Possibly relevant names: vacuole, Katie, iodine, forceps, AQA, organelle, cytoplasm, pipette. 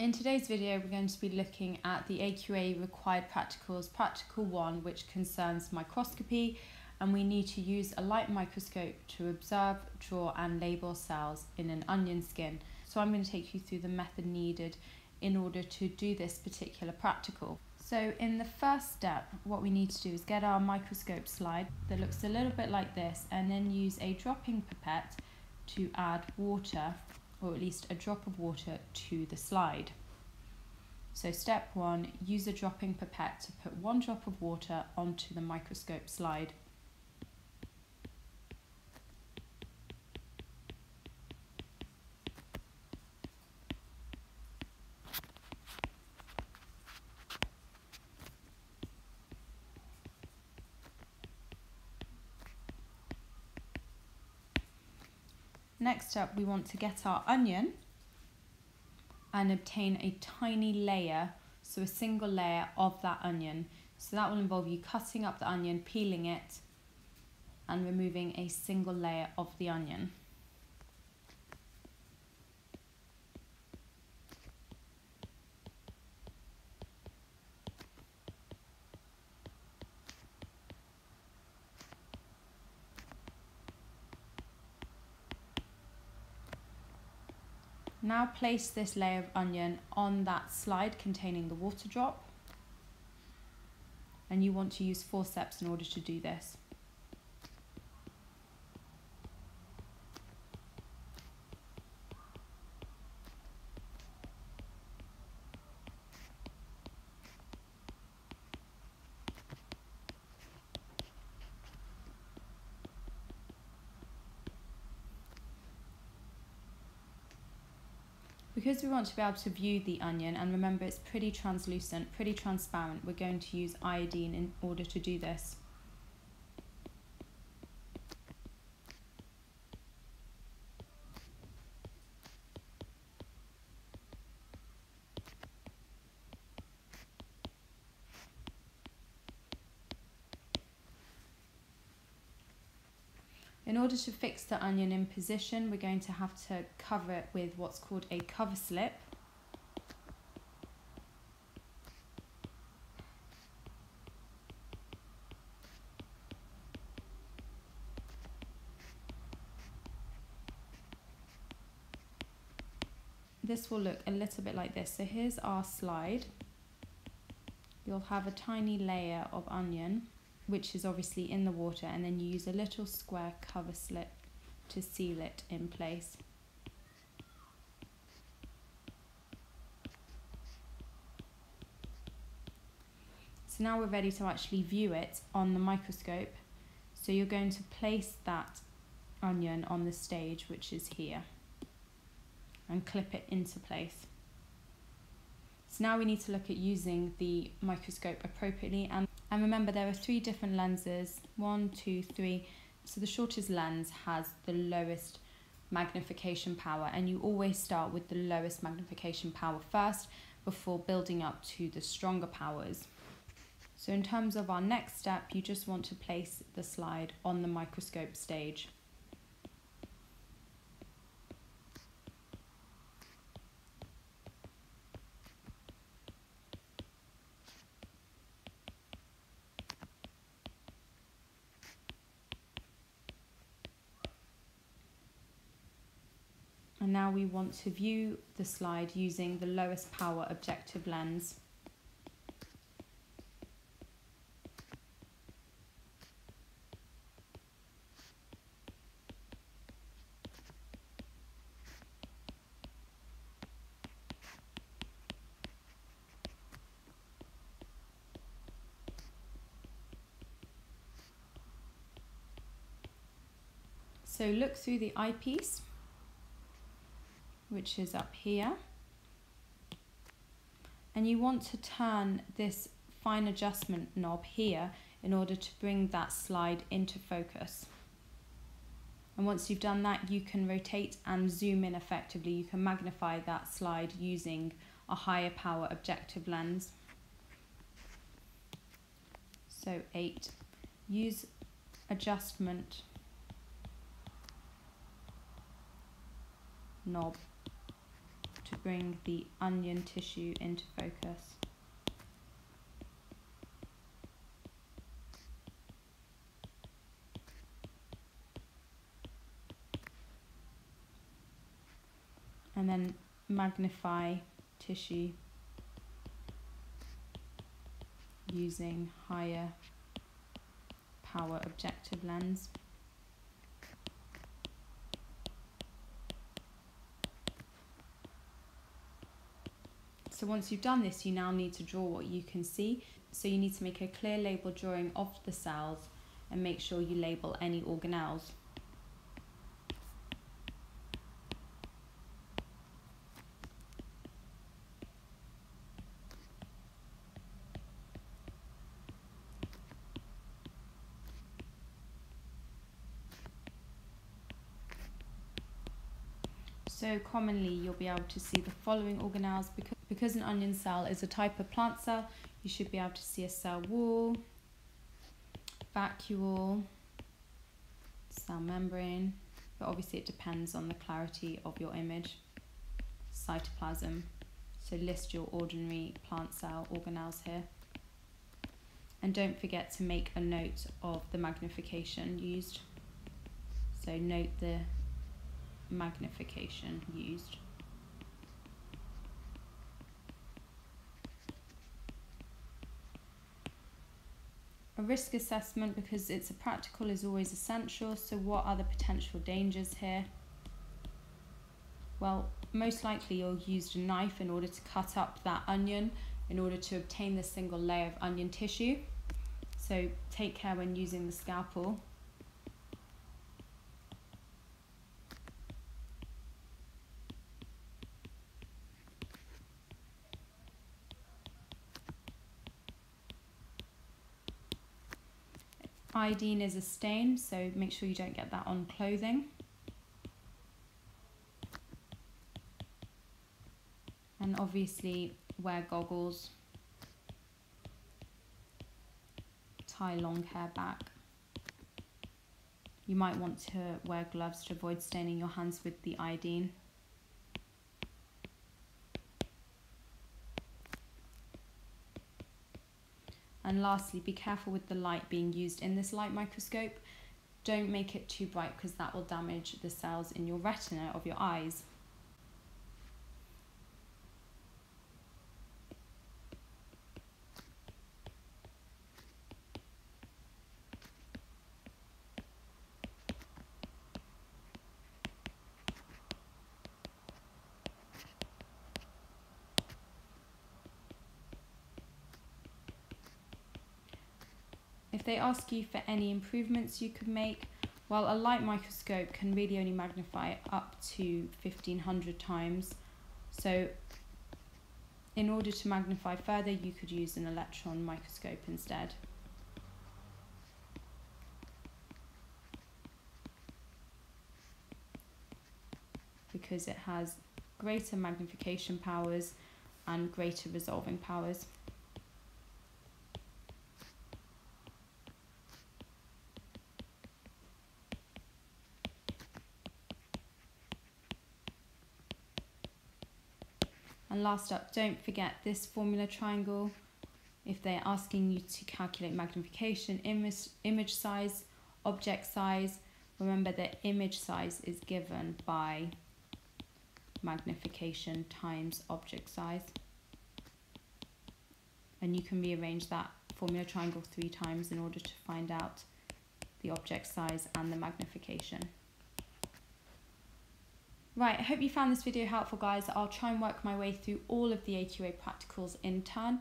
In today's video, we're going to be looking at the AQA required practicals, practical 1, which concerns microscopy, and we need to use a light microscope to observe, draw and label cells in an onion skin. So I'm going to take you through the method needed in order to do this particular practical. So in the first step, what we need to do is get our microscope slide that looks a little bit like this, and then use a dropping pipette to add water, or at least a drop of water, to the slide. So step 1, use a dropping pipette to put one drop of water onto the microscope slide. Next up, we want to get our onion and obtain a tiny layer, so a single layer of that onion. So that will involve you cutting up the onion, peeling it, and removing a single layer of the onion. Now place this layer of onion on that slide containing the water drop, and you want to use forceps in order to do this. Because we want to be able to view the onion, and remember it's pretty translucent, pretty transparent, we're going to use iodine in order to do this. In order to fix the onion in position, we're going to have to cover it with what's called a cover slip. This will look a little bit like this. So here's our slide. You'll have a tiny layer of onion, which is obviously in the water, and then you use a little square cover slip to seal it in place. So now we're ready to actually view it on the microscope. So you're going to place that onion on the stage, which is here, and clip it into place. So now we need to look at using the microscope appropriately, and remember, there are 3 different lenses, 1, 2, 3. So the shortest lens has the lowest magnification power, and you always start with the lowest magnification power first before building up to the stronger powers. So in terms of our next step, you just want to place the slide on the microscope stage. And now we want to view the slide using the lowest power objective lens. So look through the eyepiece, which is up here, and you want to turn this fine adjustment knob here in order to bring that slide into focus. And once you've done that, you can rotate and zoom in effectively. You can magnify that slide using a higher power objective lens. So 8, use adjustment knob to bring the onion tissue into focus. And then magnify tissue using higher power objective lens. So once you've done this, you now need to draw what you can see. So you need to make a clear label drawing of the cells and make sure you label any organelles. So commonly you'll be able to see the following organelles. Because an onion cell is a type of plant cell, you should be able to see a cell wall, vacuole, cell membrane, but obviously it depends on the clarity of your image. Cytoplasm, so list your ordinary plant cell organelles here. And don't forget to make a note of the magnification used. So note the magnification used. A risk assessment, because it's a practical, is always essential. So what are the potential dangers here? Well, most likely you'll use a knife in order to cut up that onion in order to obtain the single layer of onion tissue. So take care when using the scalpel. Iodine is a stain, so make sure you don't get that on clothing. And obviously wear goggles, tie long hair back. You might want to wear gloves to avoid staining your hands with the iodine. And lastly, be careful with the light being used in this light microscope. Don't make it too bright because that will damage the cells in your retina of your eyes. If they ask you for any improvements you could make, well, a light microscope can really only magnify up to 1500 times. So in order to magnify further, you could use an electron microscope instead. Because it has greater magnification powers and greater resolving powers. And last up, don't forget this formula triangle. If they're asking you to calculate magnification, image size, object size, remember that image size is given by magnification times object size. And you can rearrange that formula triangle 3 times in order to find out the object size and the magnification. Right, I hope you found this video helpful, guys. I'll try and work my way through all of the AQA practicals in turn.